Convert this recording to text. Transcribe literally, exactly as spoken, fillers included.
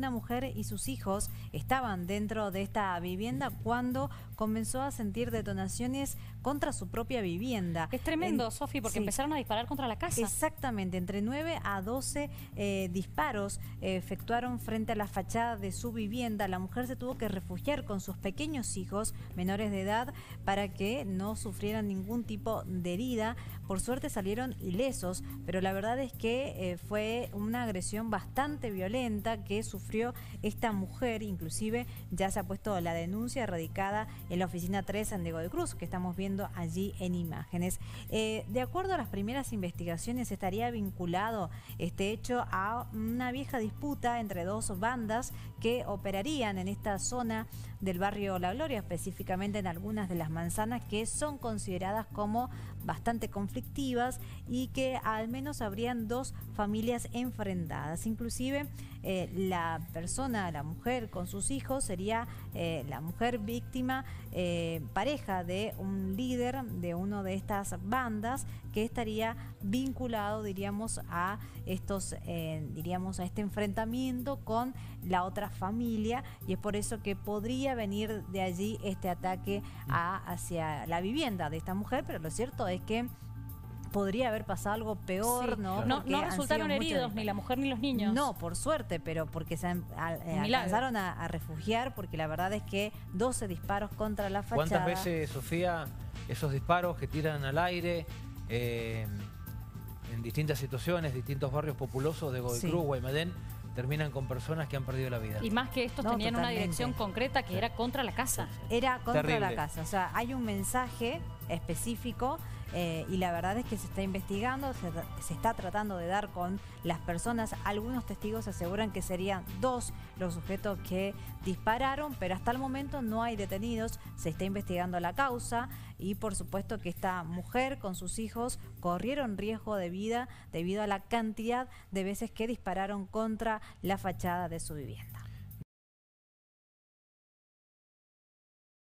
una mujer y sus hijos estaban dentro de esta vivienda cuando comenzó a sentir detonaciones contra su propia vivienda. Es tremendo, en, Sofi, porque sí, empezaron a disparar contra la casa. Exactamente, entre nueve a doce eh, disparos eh, efectuaron frente a la fachada de su vivienda. La mujer se tuvo que refugiar con sus pequeños hijos menores de edad para que no sufrieran ningún tipo de herida. Por suerte salieron ilesos, pero la verdad es que eh, fue una agresión bastante violenta que sufrió esta mujer. Inclusive ya se ha puesto la denuncia radicada en la oficina tres San Diego de Cruz, que estamos viendo allí en imágenes. Eh, de acuerdo a las primeras investigaciones, estaría vinculado este hecho a una vieja disputa entre dos bandas que operarían en esta zona del barrio La Gloria, específicamente en algunas de las manzanas que son consideradas como bastante conflictivas y que al menos habrían dos familias enfrentadas. Inclusive eh, la persona, la mujer con sus hijos, sería eh, la mujer víctima, eh, pareja de un líder de una de estas bandas que estaría vinculado, diríamos, a estos, eh, diríamos, a este enfrentamiento con la otra familia, y es por eso que podría venir de allí este ataque a, hacia la vivienda de esta mujer, pero lo cierto es que podría haber pasado algo peor, sí, ¿no? No, no resultaron heridos, muchos... ni la mujer ni los niños. No, por suerte, pero porque se han, a, alcanzaron a, a refugiar, porque la verdad es que doce disparos contra la fachada. ¿Cuántas veces, Sofía, esos disparos que tiran al aire eh, en distintas situaciones, distintos barrios populosos de Godoy Cruz, sí, Guaymallén, terminan con personas que han perdido la vida? Y más que estos no, tenían totalmente una dirección concreta que sí, era contra la casa. Sí, sí. Era contra Terrible. la casa, o sea, hay un mensaje específico eh, y la verdad es que se está investigando, se, se está tratando de dar con las personas. Algunos testigos aseguran que serían dos los sujetos que dispararon, pero hasta el momento no hay detenidos, se está investigando la causa y por supuesto que esta mujer con sus hijos corrieron riesgo de vida debido a la cantidad de veces que dispararon contra la fachada de su vivienda.